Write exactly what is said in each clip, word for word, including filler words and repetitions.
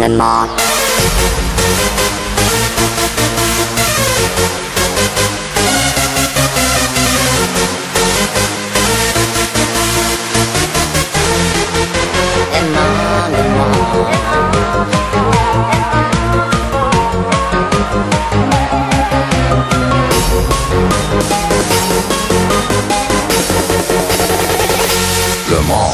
Myanmar. Le Mans. Myanmar.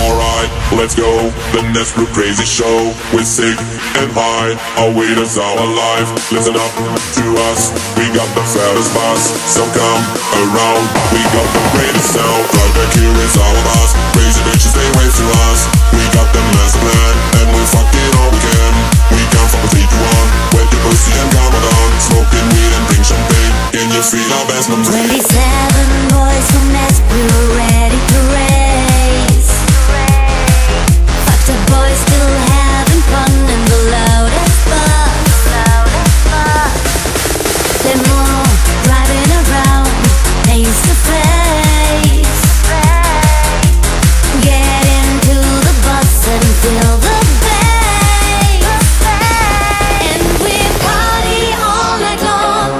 Alright, let's go. The next real crazy show. We're sick and high. Our weight is our life. Listen up to us. We got the fattest boss. So come around. We got the greatest sound. Right back here is our boss. Crazy bitches, they wave to us. We got them last plan, and we fuck it all we can. We can fuck with each one. Wet your pussy and calm it down. Smoking weed and drink champagne. Can you feel our best mums? twenty-seven boys from S, we were ready to race. Fuck the boys still having fun in the loudest bus. They're more driving around, face to face. Get into the bus and feel the bass. And we party all night long,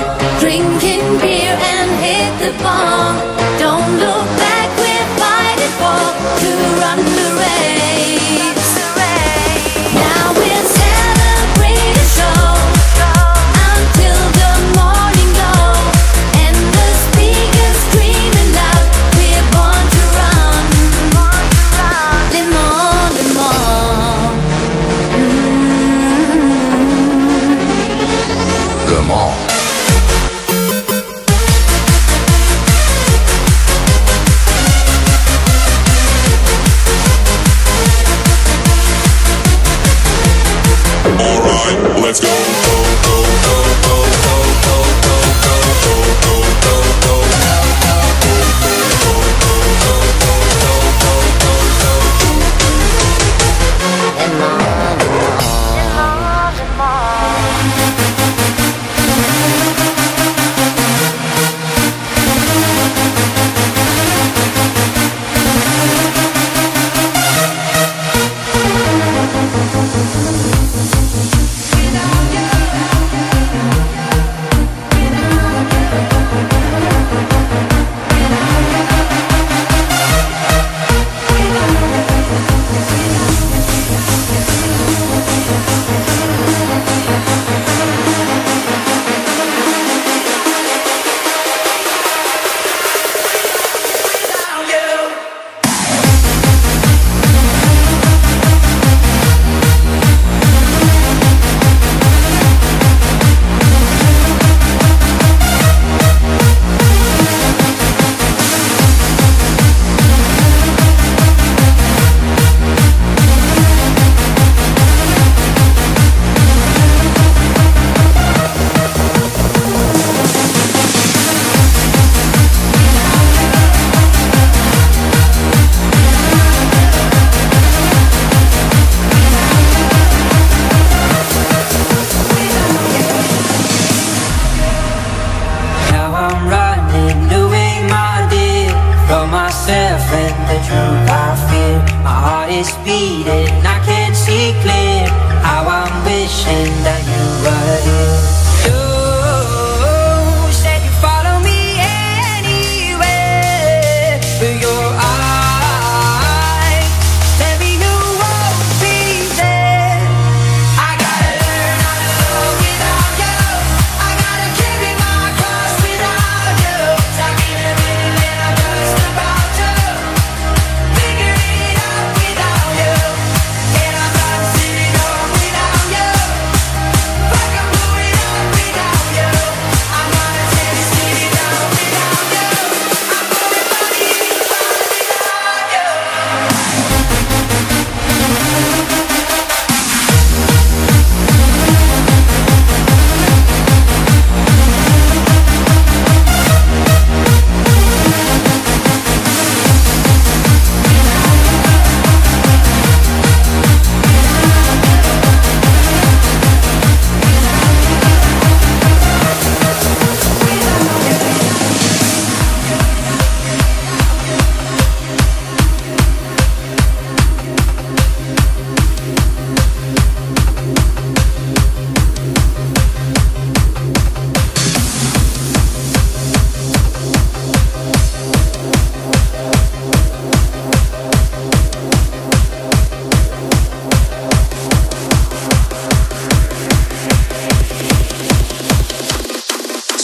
drinking beer and hit the bar. Don't look back, we're fighting for to run the race. Now we'll celebrate a show until the morning glow, and the speakers screaming loud, we're born to run. Le Mans, Le Mans. Le Mans. Alright, let's go. Go, go, go, go, go, go, go, go, go, go, go, go.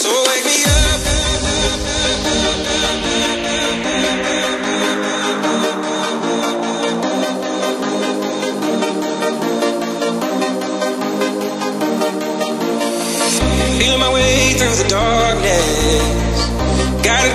So wake me up. Feel my way through the darkness, guided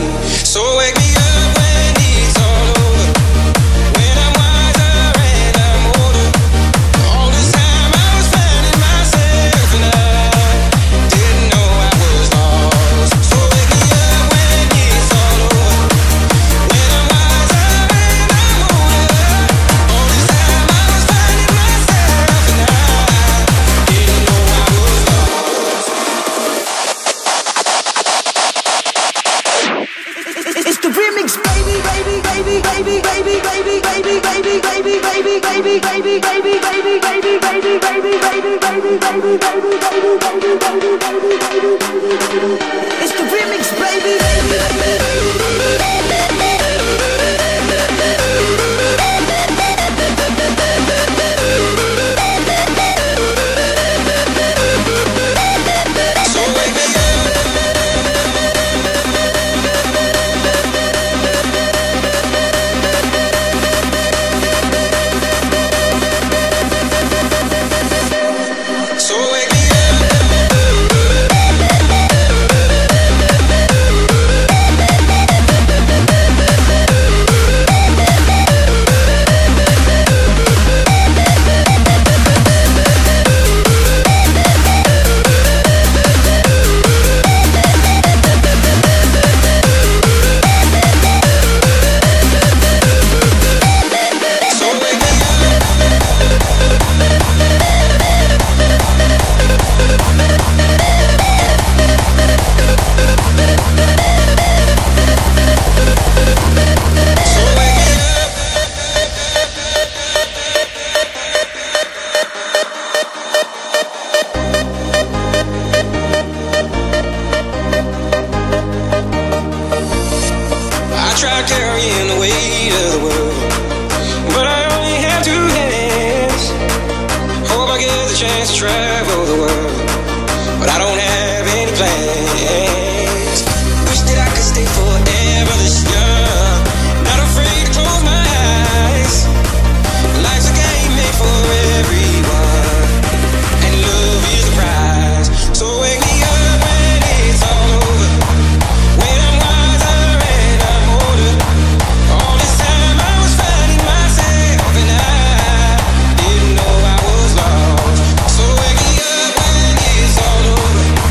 So wake me up when it's all over, when I'm wiser and I'm older. All this time I was finding myself and I didn't know I was lost. So wake me up when it's all over, when I'm wiser and I'm older. All this time I was finding myself and I didn't know I was lost. It's the remix, baby, baby, baby, baby, baby, baby, baby, baby, baby, baby, baby, baby, baby, baby, baby, baby, baby, baby, baby, baby, baby, baby, baby, baby, baby, baby, baby, baby. It's the remix, baby. Try carrying the weight of the world, but I only have two hands. Hope I get the chance to travel the world, but I don't have any plans. Wish that I could stay forever this young, not afraid to close my eyes. Life's a game made for everyone, and love is the prize. So wake me up when it's all over, when I'm I didn't know I was lost. So wake me up when it's all over.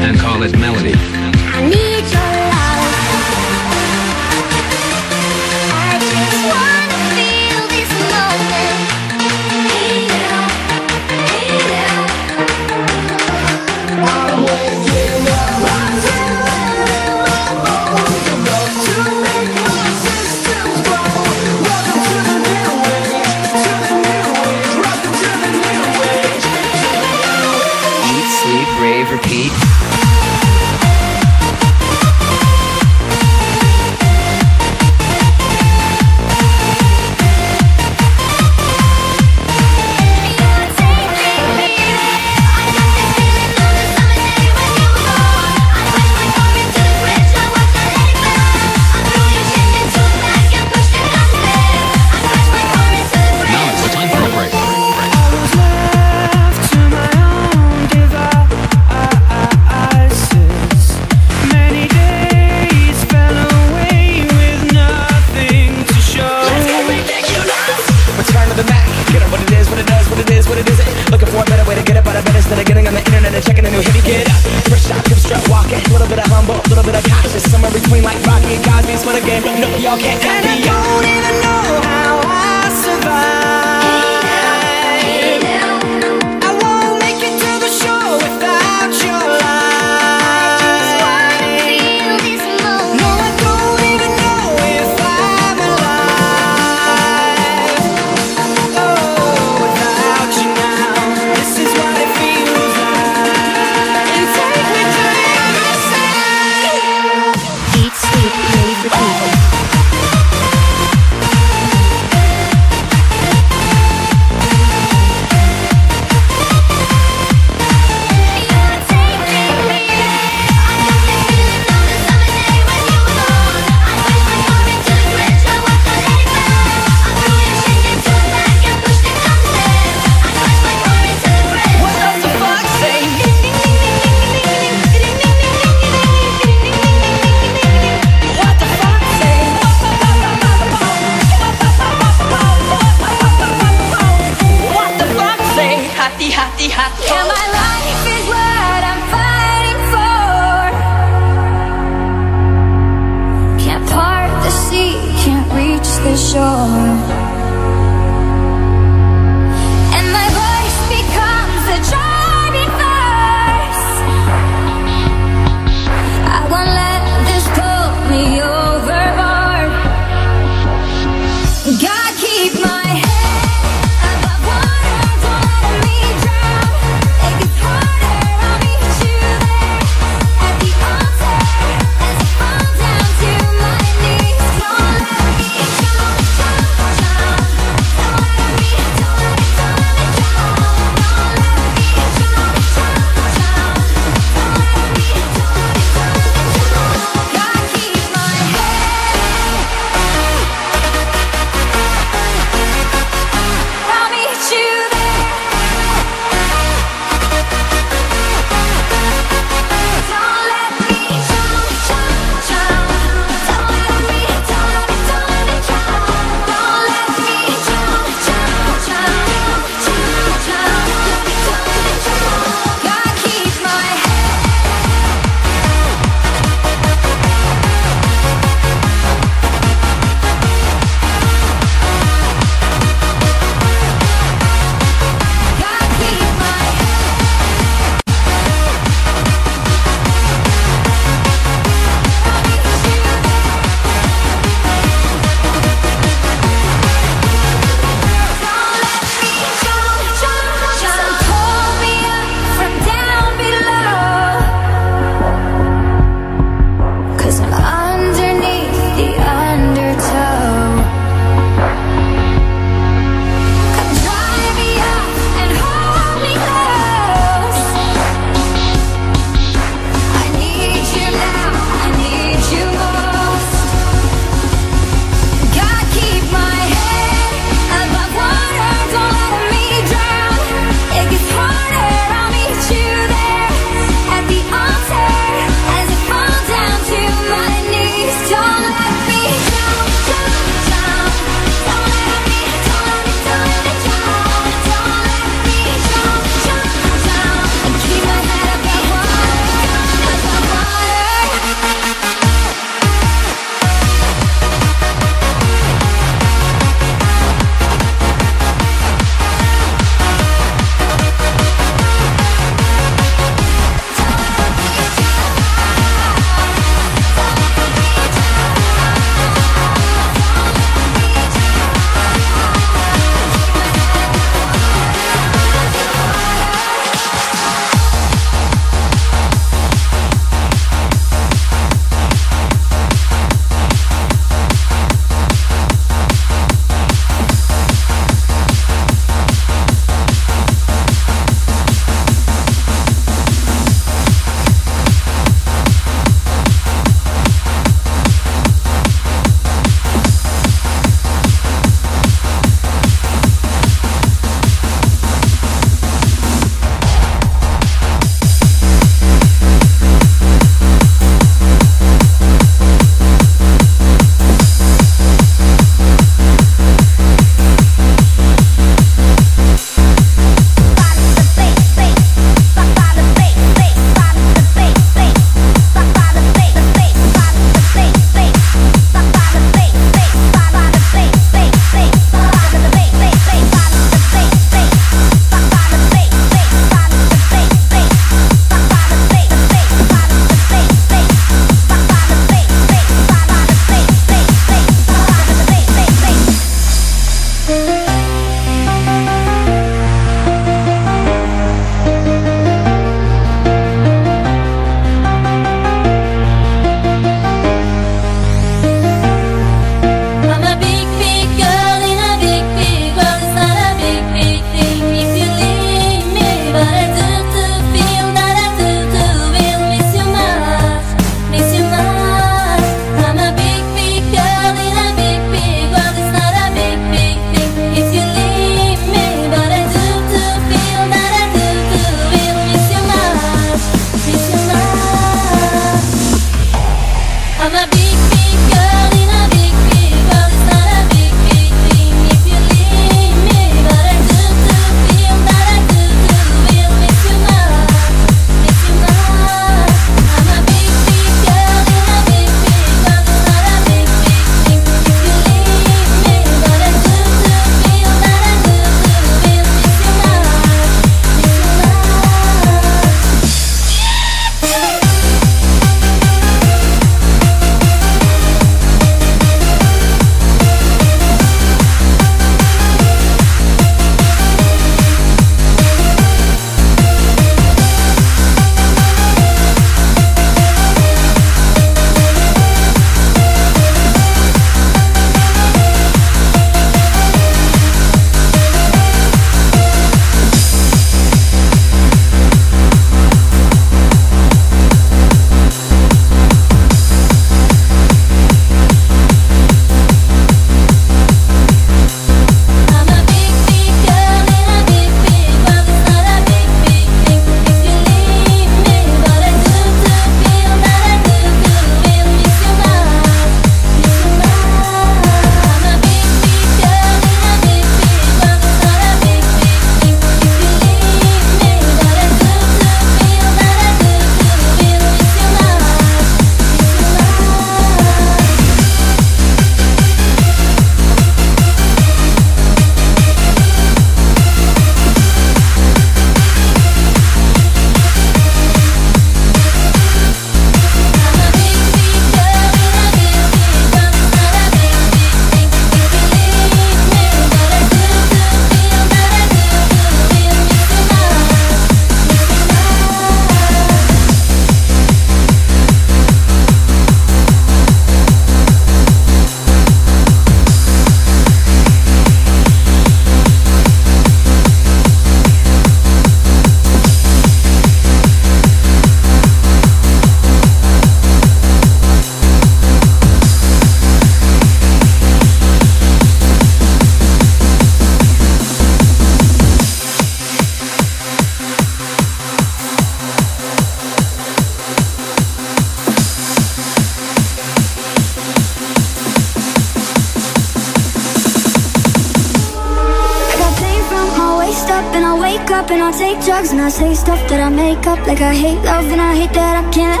up and I'll take drugs and I say stuff that I make up. Like I hate love and I hate that I can't.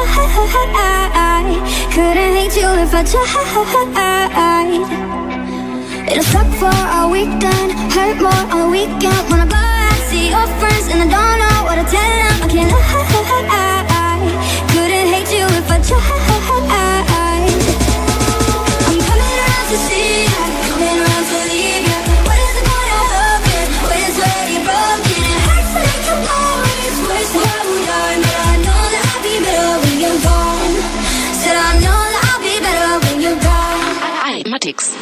I couldn't hate you if I tried. It'll suck for a weekend, hurt more all weekend. When I go out, see your friends and I don't know what to tell them. I can't lie, couldn't hate you if I tried. I'm coming around to see you, coming around to leave you. What is the point of hoping? What is where you're broken? It hurts like you're always worse than what we are. But I know that I'll be better when you're gone. Said I know that I'll be better when you're gone. I, I, I, Matics.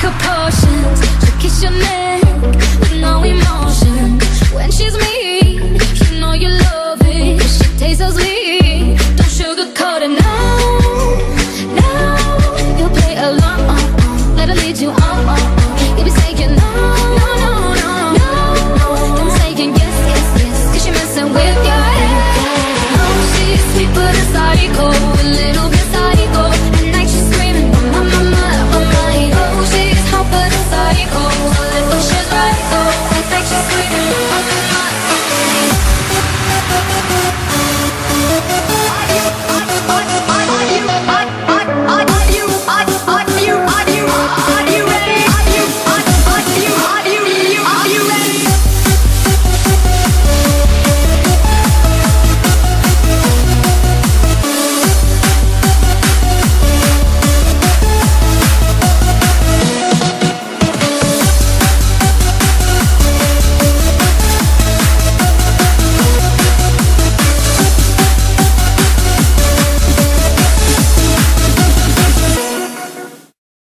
think about